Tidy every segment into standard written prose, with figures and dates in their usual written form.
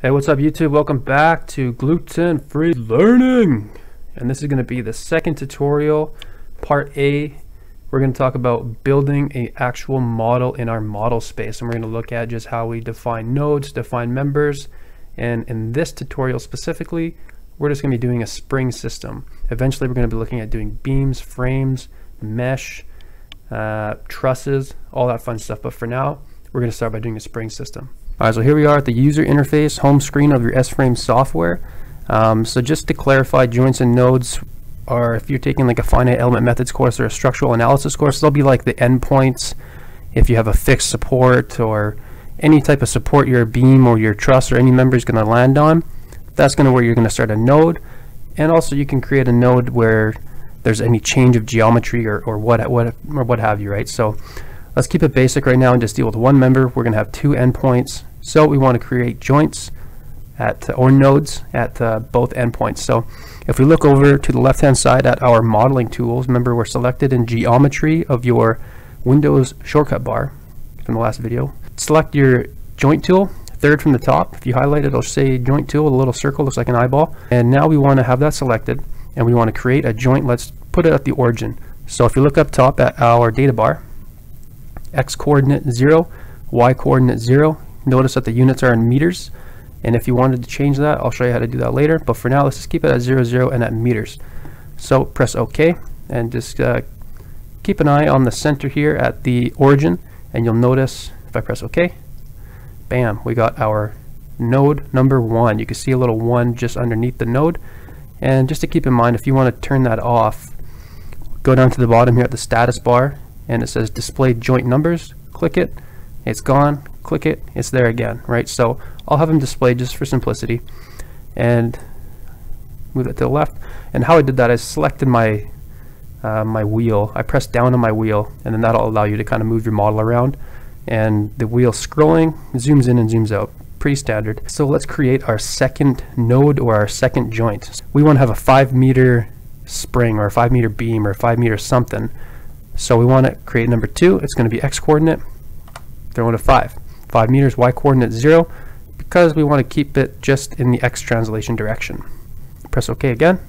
Hey, what's up YouTube? Welcome back to Gluten Free Learning. And this is going to be the second tutorial, part A. We're going to talk about building an actual model in our model space. And we're going to look at just how we define nodes, define members. And in this tutorial specifically, we're just going to be doing a spring system. Eventually, we're going to be looking at doing beams, frames, mesh, trusses, all that fun stuff. But for now, we're going to start by doing a spring system. All right, so here we are at the user interface, home screen of your S-Frame software. So just to clarify, joints and nodes are, if you're taking like a finite element methods course or a structural analysis course, they'll be like the endpoints. If you have a fixed support or any type of support your beam or your truss or any member is going to land on, that's going to where you're going to start a node. And also you can create a node where there's any change of geometry or what have you, right? So let's keep it basic right now and just deal with one member. We're going to have two endpoints. So we want to create joints at or nodes at both endpoints. So if we look over to the left-hand side at our modeling tools, remember we're selected in geometry of your Windows shortcut bar from the last video. Select your joint tool, third from the top. If you highlight it, it'll say joint tool, a little circle, looks like an eyeball. And now we want to have that selected and we want to create a joint. Let's put it at the origin. So if you look up top at our data bar, X coordinate 0, Y coordinate 0, notice that the units are in meters, and if you wanted to change that, I'll show you how to do that later, but for now let's just keep it at 0, 0 and at meters. So press OK and just keep an eye on the center here at the origin, and you'll notice if I press OK, bam, we got our node number 1. You can see a little 1 just underneath the node. And just to keep in mind, if you want to turn that off, go down to the bottom here at the status bar and it says display joint numbers, click it, it's gone, click it, it's there again, right? So I'll have them displayed just for simplicity and move it to the left. And how I did that, I selected my my wheel, I pressed down on my wheel, and then that'll allow you to kind of move your model around, and the wheel scrolling zooms in and zooms out, pretty standard. So let's create our second node or our second joint. We want to have a 5-meter spring or a 5-meter beam or a 5-meter something. So we want to create number 2, it's going to be X coordinate, throw in a 5 meters, Y coordinate 0, because we want to keep it just in the X translation direction. Press OK again,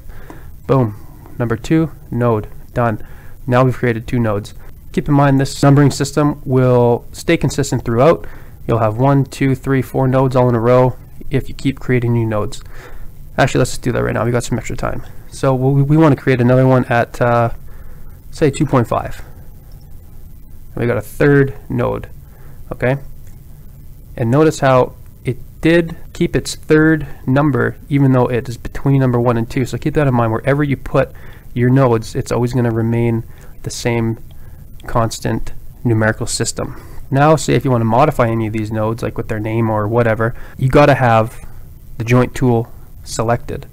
boom, number 2, node, done. Now we've created 2 nodes. Keep in mind this numbering system will stay consistent throughout. You'll have 1, 2, 3, 4 nodes all in a row if you keep creating new nodes. Actually, let's just do that right now, we've got some extra time. So we want to create another one at say 2.5, and we got a third node, okay? And notice how it did keep its third number even though it is between number 1 and 2. So keep that in mind, wherever you put your nodes, it's always going to remain the same constant numerical system. Now say if you want to modify any of these nodes, like with their name or whatever, you got to have the joint tool selected.